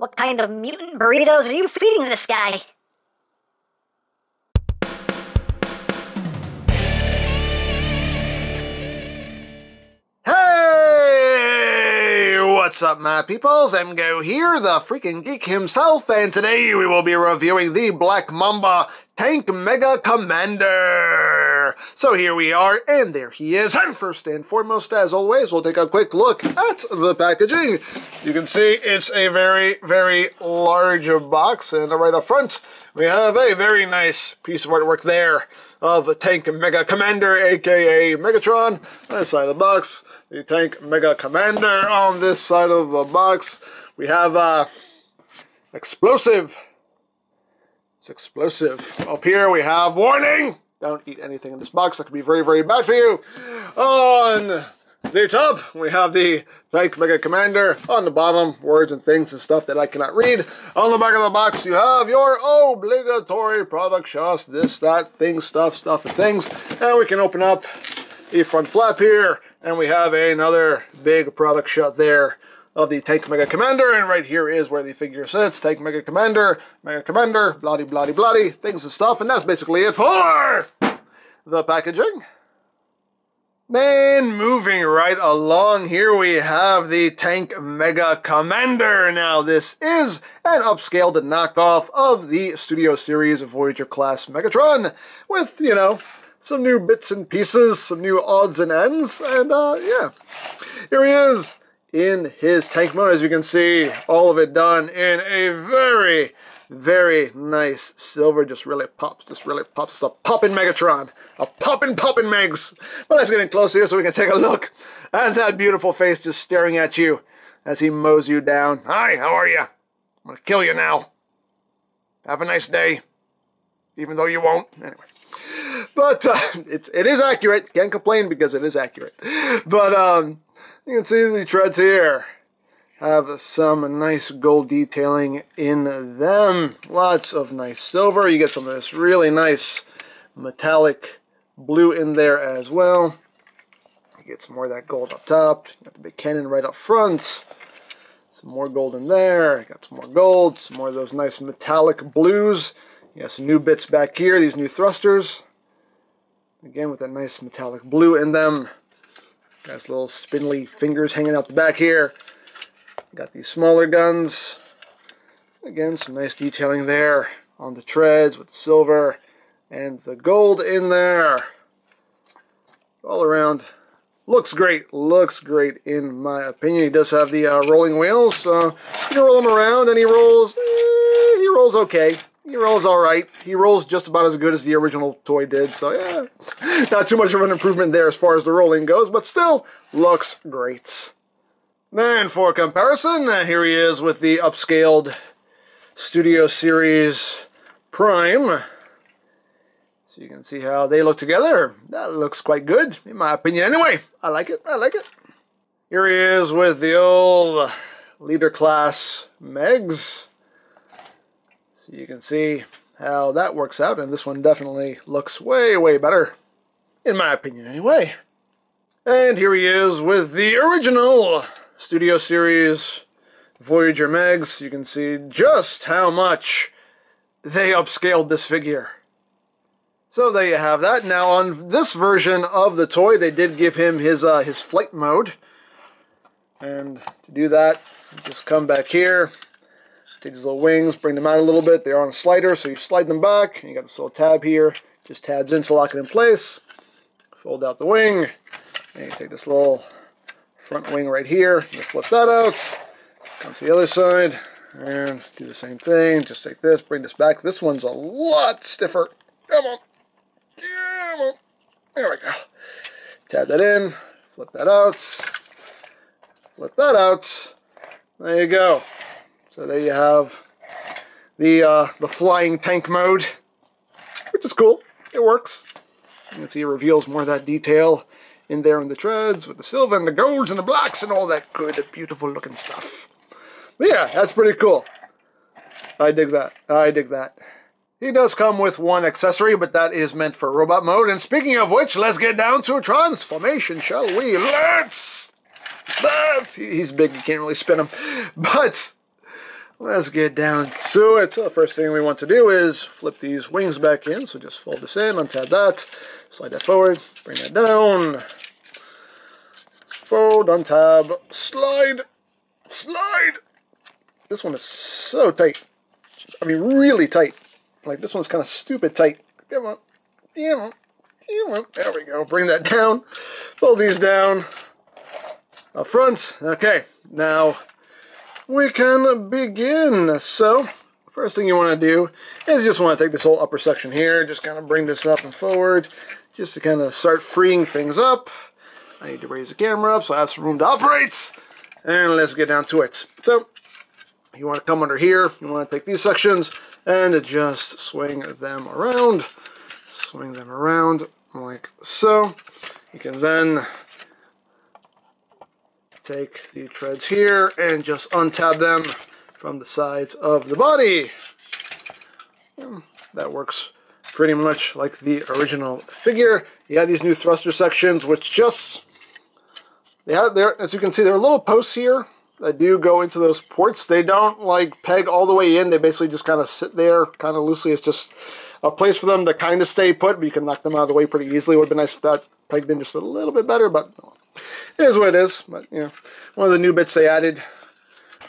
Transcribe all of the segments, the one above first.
What kind of mutant burritos are you feeding this guy? What's up, my peoples? Emgo here, the freaking geek himself, and today we will be reviewing the Black Mamba Tank Mega Commander. So here we are, and there he is. And first and foremost, as always, we'll take a quick look at the packaging. You can see it's a very, very large box, and right up front, we have a very nice piece of artwork there of Tank Mega Commander, aka Megatron, on this side of the box. The Tank Mega Commander on this side of the box. We have explosive. It's explosive. Up here we have warning. Don't eat anything in this box. That could be very, very bad for you. On the top, we have the Tank Mega Commander. On the bottom, words and things and stuff that I cannot read. On the back of the box, you have your obligatory product shots. This, that, thing, stuff, and things. And we can open up the front flap here. And we have another big product shot there of the Tank Mega Commander. And right here is where the figure sits. Tank Mega Commander, bloody, bloody, bloody, things and stuff. And that's basically it for the packaging. Then moving right along, here we have the Tank Mega Commander. Now this is an upscaled knockoff of the Studio Series Voyager Class Megatron with, you know, some new bits and pieces, some new odds and ends, and yeah. Here he is in his tank mode, as you can see, all of it done in a very, very nice silver. Just really pops, It's a poppin' Megatron, a poppin' Megs. But let's get in close here so we can take a look at that beautiful face just staring at you as he mows you down. Hi, how are you? I'm gonna kill you now. Have a nice day, even though you won't. Anyway. But it is accurate. Can't complain because it is accurate. But you can see the treads here have some nice gold detailing in them. Lots of nice silver. You get some of this really nice metallic blue in there as well. You get some more of that gold up top. You got the big cannon right up front. Some more gold in there. You got some more gold. Some more of those nice metallic blues. You got some new bits back here. These new thrusters. Again, with that nice metallic blue in them. Got little spindly fingers hanging out the back here. Got these smaller guns. Again, some nice detailing there on the treads with silver and the gold in there. All around. Looks great in my opinion. He does have the rolling wheels, so you can roll him around and he rolls, he rolls okay. He rolls alright. He rolls just about as good as the original toy did, so yeah. Not too much of an improvement there as far as the rolling goes, but still looks great. Then for comparison, here he is with the upscaled Studio Series Prime. So you can see how they look together. That looks quite good, in my opinion anyway. I like it, Here he is with the old Leader Class Megs. You can see how that works out, and this one definitely looks way, way better, in my opinion anyway. And here he is with the original Studio Series Voyager Megs. You can see just how much they upscaled this figure. So there you have that. Now on this version of the toy, they did give him his flight mode. And to do that, just come back here. Take these little wings, bring them out a little bit. They're on a slider, so you slide them back. And you got this little tab here. Just tabs in to lock it in place. Fold out the wing. And you take this little front wing right here. You flip that out. Come to the other side. And do the same thing. Just take this, bring this back. This one's a lot stiffer. Come on. Come on. There we go. Tab that in. Flip that out. Flip that out. There you go. So there you have the flying tank mode, which is cool. It works. You can see it reveals more of that detail in there in the treads with the silver and the golds and the blacks and all that good, beautiful looking stuff. But yeah, that's pretty cool. I dig that. He does come with one accessory, but that is meant for robot mode. And speaking of which, let's get down to a transformation, shall we? Let's! He's big. You can't really spin him. But Let's get down to it. So the first thing we want to do is flip these wings back in. So just fold this in, untab that, slide that forward, bring that down, fold, untab, slide, slide. This one is so tight. I mean, really tight. Like, this one's kind of stupid tight. Come on, come on, come on. There we go. Bring that down, fold these down up front. Okay, now we can begin. So first thing you want to do is you just want to take this whole upper section here, just kind of bring this up and forward, just to kind of start freeing things up. I need to raise the camera up so I have some room to operate, and let's get down to it. So you want to come under here, you want to take these sections and just swing them around like so. You can then take the treads here and just untab them from the sides of the body. That works pretty much like the original figure. You have these new thruster sections, which just, they have there, as you can see, there are little posts here that do go into those ports. They don't like peg all the way in. They basically just kind of sit there kind of loosely. It's just a place for them to kind of stay put, but you can knock them out of the way pretty easily. Would have been nice if that pegged in just a little bit better, but it is what it is. But you know, one of the new bits they added,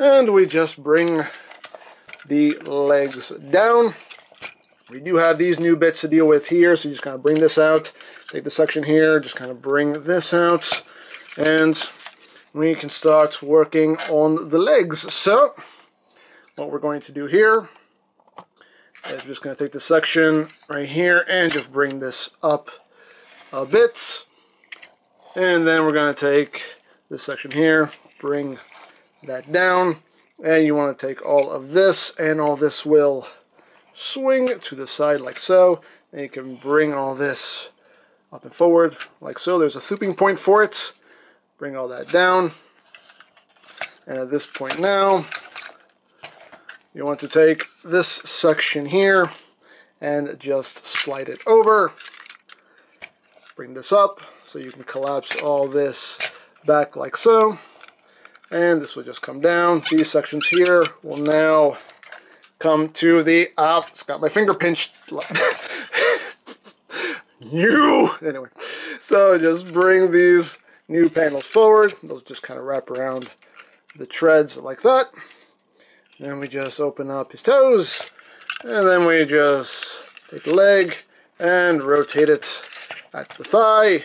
and we just bring the legs down. We do have these new bits to deal with here, so you just kind of bring this out, take the section here, just kind of bring this out, and we can start working on the legs. So what we're going to do here is just going to take the section right here and just bring this up a bit. And then we're going to take this section here, bring that down, and you want to take all of this, and all this will swing to the side like so, and you can bring all this up and forward like so. There's a looping point for it. Bring all that down, and at this point now, you want to take this section here and just slide it over. Bring this up so you can collapse all this back like so, and this will just come down. These sections here will now come to the it's got my finger pinched. Anyway, so just bring these new panels forward. Those just kind of wrap around the treads like that. And then we just open up his toes, and then we just take the leg and rotate it at the thigh,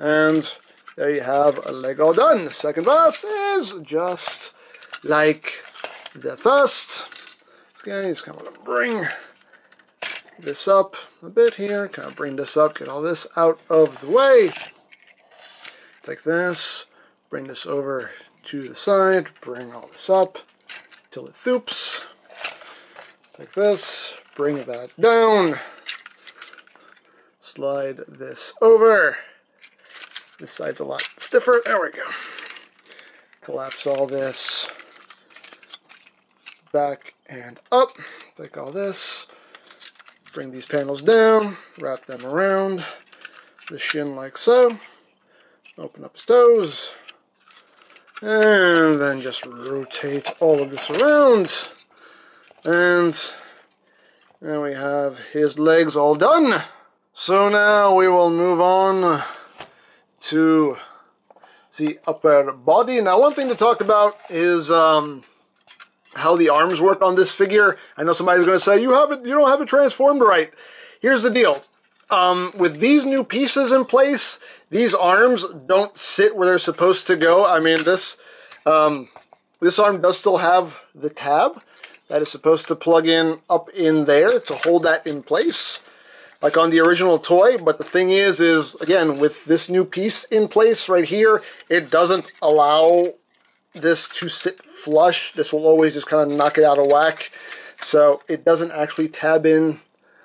and there you have a leg all done. The second boss is just like the first. Again, you just kind of bring this up a bit here, kind of bring this up, get all this out of the way. Take this, bring this over to the side, bring all this up till it thoops. Take this, bring that down, slide this over. This side's a lot stiffer. There we go. Collapse all this back and up. Take all this, bring these panels down, wrap them around the shin like so. Open up his toes, and then just rotate all of this around, and there we have his legs all done. So now we will move on to the upper body. Now, one thing to talk about is how the arms work on this figure. I know somebody's going to say, you don't have it transformed right. Here's the deal. With these new pieces in place, these arms don't sit where they're supposed to go. I mean, this arm does still have the tab that is supposed to plug in up in there to hold that in place, like on the original toy. But the thing is again, with this new piece in place right here, it doesn't allow this to sit flush. This will always just kind of knock it out of whack. So it doesn't actually tab in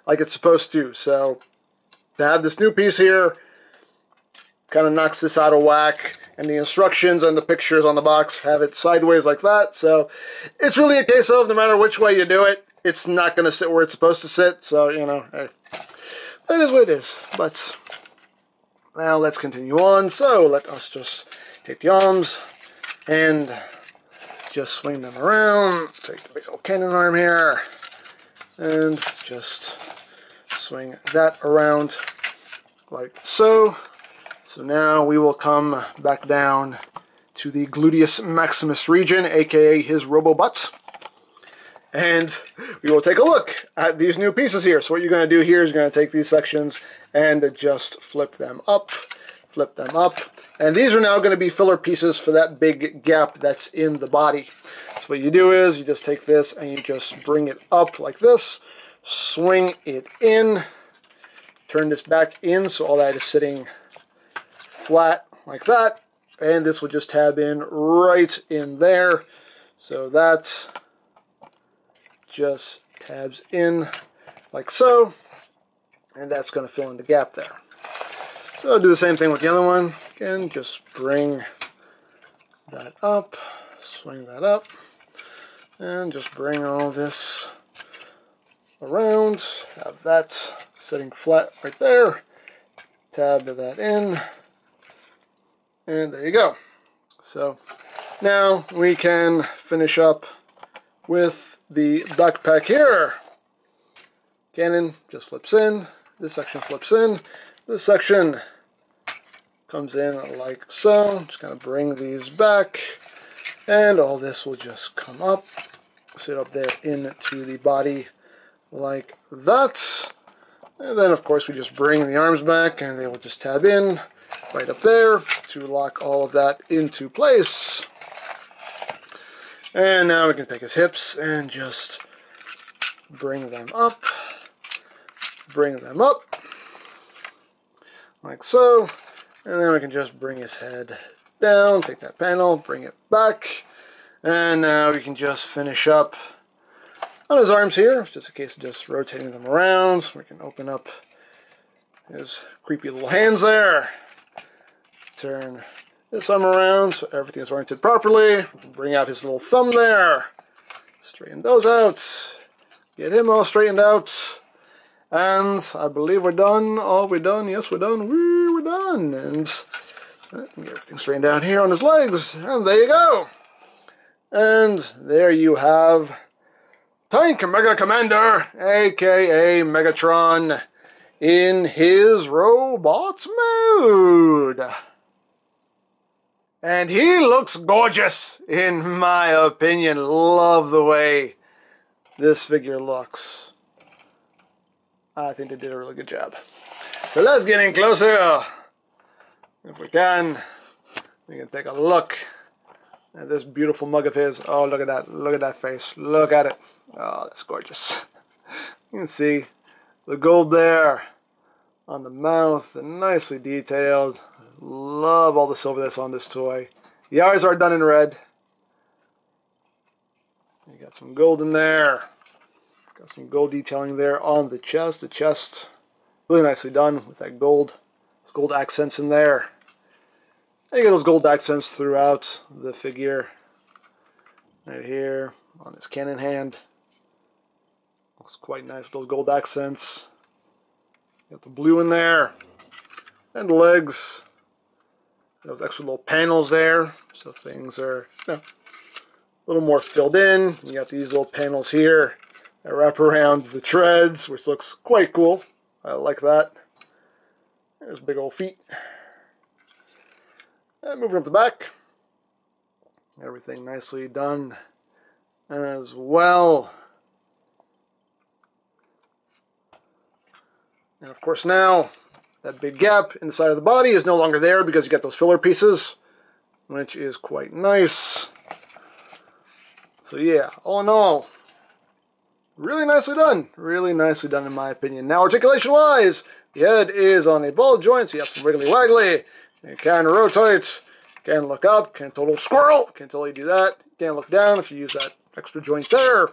like it's supposed to. So to have this new piece here kind of knocks this out of whack, and the instructions and the pictures on the box have it sideways like that. So it's really a case of, no matter which way you do it, it's not going to sit where it's supposed to sit. So, you know, hey, that is what it is. But now let's continue on. So let us just take the arms and just swing them around, take the big old cannon arm here, and just swing that around like so. So now we will come back down to the Gluteus Maximus region, aka his robo-butts, and we will take a look at these new pieces here. So what you're going to do here is you're going to take these sections and just flip them up, and these are now going to be filler pieces for that big gap that's in the body. So what you do is you just take this and you just bring it up like this, swing it in, turn this back in so all that is sitting flat like that, and this will just tab in right in there, so that just tabs in like so, and that's going to fill in the gap there. So do the same thing with the other one. Again, just bring that up, swing that up, and just bring all this around. Have that sitting flat right there. Tab that in, and there you go. So now we can finish up with the backpack here. Cannon just flips in, this section flips in, this section comes in like so. I'm just going to bring these back, and all this will just come up, sit up there into the body like that. And then of course we just bring the arms back and they will just tab in right up there to lock all of that into place. And now we can take his hips and just bring them up, like so. And then we can just bring his head down, take that panel, bring it back, and now we can just finish up on his arms here. Just a case of just rotating them around. We can open up his creepy little hands there, turn this arm around so everything is oriented properly. Bring out his little thumb there, straighten those out, get him all straightened out, and I believe we're done. Oh, we're done. Yes, we're done. We're done. And get everything straightened out here on his legs, and there you go. And there you have Tank Mega Commander, aka Megatron, in his robots mode. And he looks gorgeous, in my opinion. Love the way this figure looks. I think they did a really good job. So let's get in closer. If we can take a look at this beautiful mug of his. Oh, look at that. Look at that face. Look at it. Oh, that's gorgeous. You can see the gold there on the mouth, and nicely detailed. Love all the silver that's on this toy. The eyes are done in red. You got some gold in there. Got some gold detailing there on the chest. The chest really nicely done with that gold. Those gold accents in there. And you get those gold accents throughout the figure. Right here on his cannon hand. Looks quite nice with those gold accents. Got the blue in there. And the legs. Those extra little panels there. So things are, you know, a little more filled in. You got these little panels here that wrap around the treads, which looks quite cool. I like that. There's big old feet. And moving up the back. Everything nicely done as well. And of course now, that big gap in the side of the body is no longer there because you got those filler pieces, which is quite nice. So yeah, all in all, really nicely done. Really nicely done in my opinion. Now articulation-wise, the head is on a ball joint, so you have some wiggly-waggly. You can rotate, can look up, can total squirrel, can totally do that. Can look down if you use that extra joint there.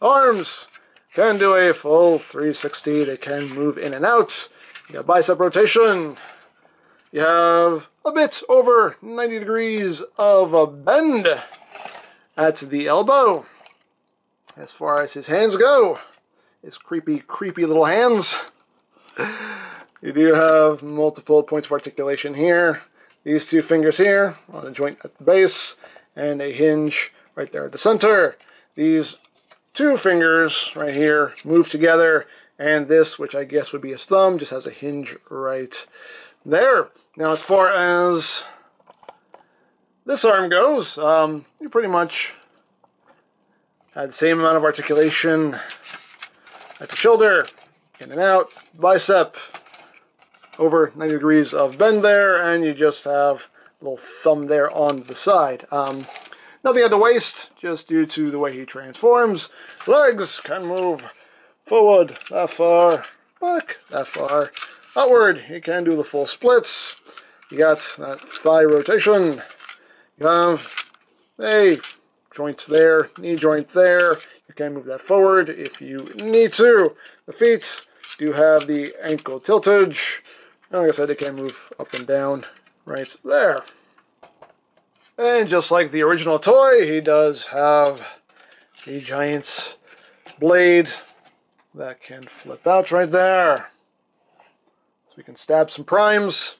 Arms can do a full 360. They can move in and out. You got bicep rotation. You have a bit over 90 degrees of a bend at the elbow. As far as his hands go, his creepy, creepy little hands. You do have multiple points of articulation here. These two fingers here on a joint at the base and a hinge right there at the center. These two fingers right here move together, and this, which I guess would be his thumb, just has a hinge right there. Now, as far as this arm goes, you pretty much had the same amount of articulation at the shoulder, in and out, bicep, over 90 degrees of bend there, and you just have a little thumb there on the side. Nothing at the waist, just due to the way he transforms. Legs can move forward that far, back that far, outward. You can do the full splits. You got that thigh rotation. You have a joint there, knee joint there. You can move that forward if you need to. The feet do have the ankle tiltage. And like I said, they can move up and down right there. And just like the original toy, he does have the giant's blade that can flip out right there. So we can stab some primes.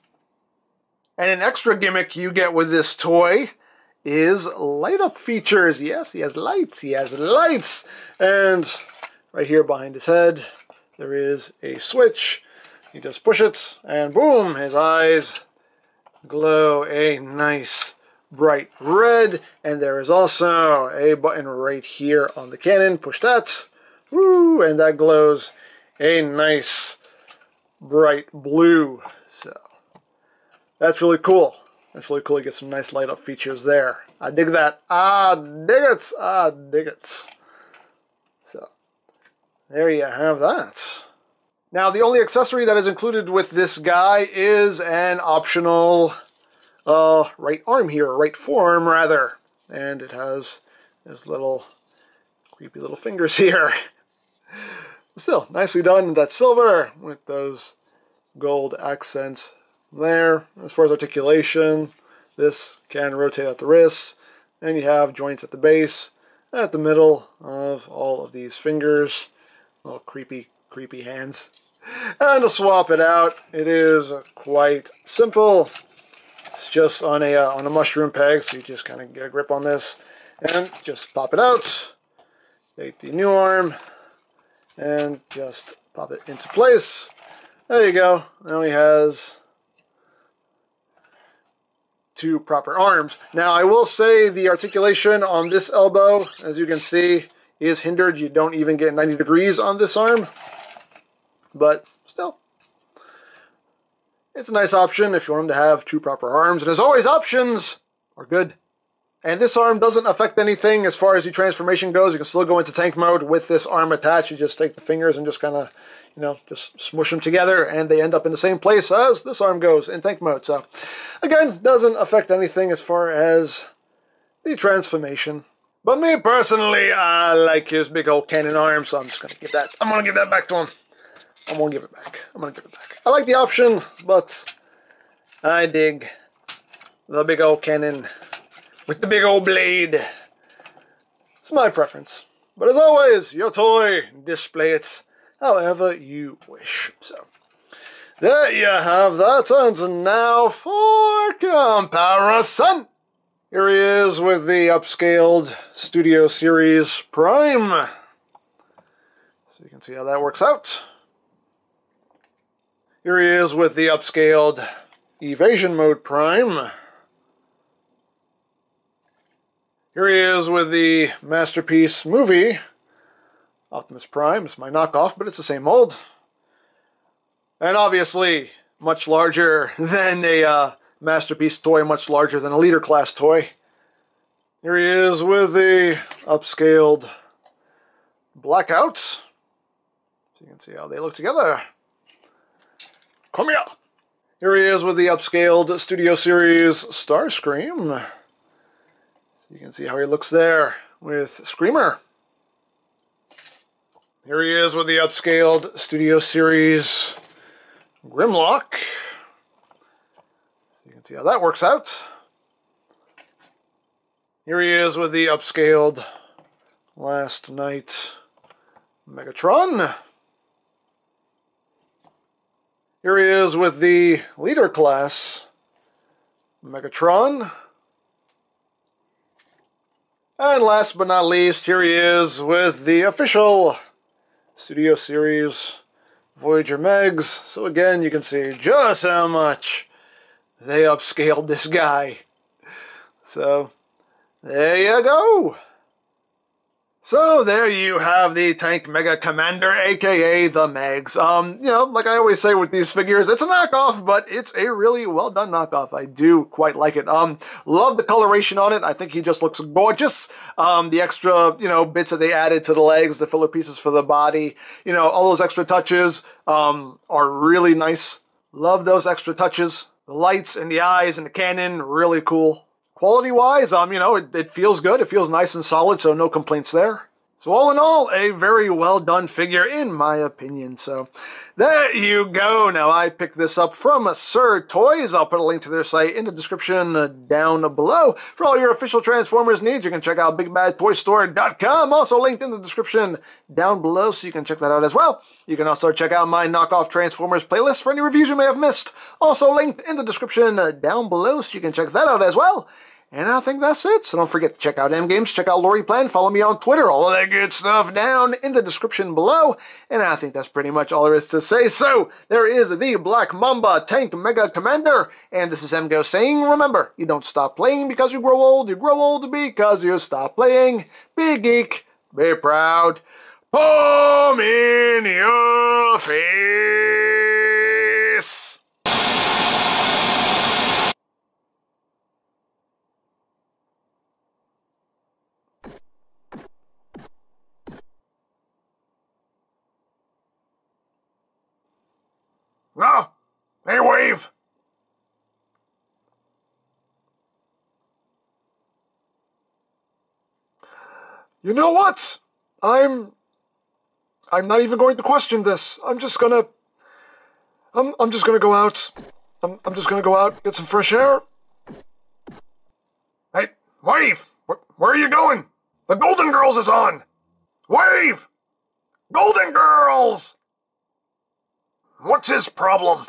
And an extra gimmick you get with this toy is light up features. Yes, he has lights. He has lights. And right here behind his head, there is a switch. You just push it, and boom, his eyes glow a nice bright red. And there is also a button right here on the cannon. Push that. Woo! And that glows a nice bright blue. So that's really cool. That's really cool. You get some nice light up features there. I dig that. I dig it. I dig it. So there you have that. Now, the only accessory that is included with this guy is an optional right arm here, right forearm rather. And it has his little creepy little fingers here. Still nicely done in that silver with those gold accents there. As far as articulation, this can rotate at the wrists, and you have joints at the base, at the middle of all of these fingers, little creepy hands, and to swap it out, it is quite simple. It's just on a mushroom peg, so you just kind of get a grip on this and just pop it out, take the new arm and just pop it into place. There you go. Now he has two proper arms. Now, I will say the articulation on this elbow, as you can see, is hindered. You don't even get 90 degrees on this arm, but still, it's a nice option if you want him to have two proper arms. And as always, options are good. And this arm doesn't affect anything as far as your transformation goes. You can still go into tank mode with this arm attached. You just take the fingers and just kind of, you know, just smush them together, and they end up in the same place as this arm goes in tank mode. So, again, doesn't affect anything as far as the transformation. But me personally, I like his big old cannon arm, so I'm just going to give that. I'm going to give that back to him. I'm going to give it back. I'm going to give it back. I like the option, but I dig the big old cannon with the big old blade. It's my preference. But as always, your toy, display it however you wish. So there you have that. And now for comparison, here he is with the upscaled Studio Series Prime. So you can see how that works out. Here he is with the upscaled Evasion Mode Prime. Here he is with the Masterpiece movie Optimus Prime. It's my knockoff, but it's the same mold. And obviously, much larger than a Masterpiece toy, much larger than a Leader Class toy. Here he is with the upscaled Blackout. So you can see how they look together. Come here! Here he is with the upscaled Studio Series Starscream. You can see how he looks there with Screamer. Here he is with the upscaled Studio Series Grimlock. You can see how that works out. Here he is with the upscaled Last Knight Megatron. Here he is with the Leader Class Megatron. And last but not least, here he is with the official Studio Series Voyager Megs. So again, you can see just how much they upscaled this guy. So, there you go. So there you have the Tank Mega Commander, aka the Megs. You know, like I always say with these figures, it's a knockoff, but it's a really well done knockoff. I do quite like it. Love the coloration on it. I think he just looks gorgeous. The extra, you know, bits that they added to the legs, the filler pieces for the body, you know, all those extra touches are really nice. Love those extra touches. The lights and the eyes and the cannon, really cool. Quality-wise, you know, it feels good. It feels nice and solid, so no complaints there. So all in all, a very well-done figure, in my opinion. So there you go. Now, I picked this up from Sir Toys. I'll put a link to their site in the description down below. For all your official Transformers needs, you can check out BigBadToyStore.com. Also linked in the description down below, so you can check that out as well. You can also check out my knockoff Transformers playlist for any reviews you may have missed. Also linked in the description down below, so you can check that out as well. And I think that's it. So don't forget to check out EmGames, check out Lori Plan, follow me on Twitter, all of that good stuff down in the description below. And I think that's pretty much all there is to say. So there is the Black Mamba Tank Mega Commander. And this is Emgo saying, remember, you don't stop playing because you grow old because you stop playing. Be geek, be proud, palm in your face. No! They wave! You know what? I'm not even going to question this. I'm just gonna go out. I'm just gonna go out, get some fresh air. Hey, wave! Where are you going? The Golden Girls is on! Wave! Golden Girls! What's his problem?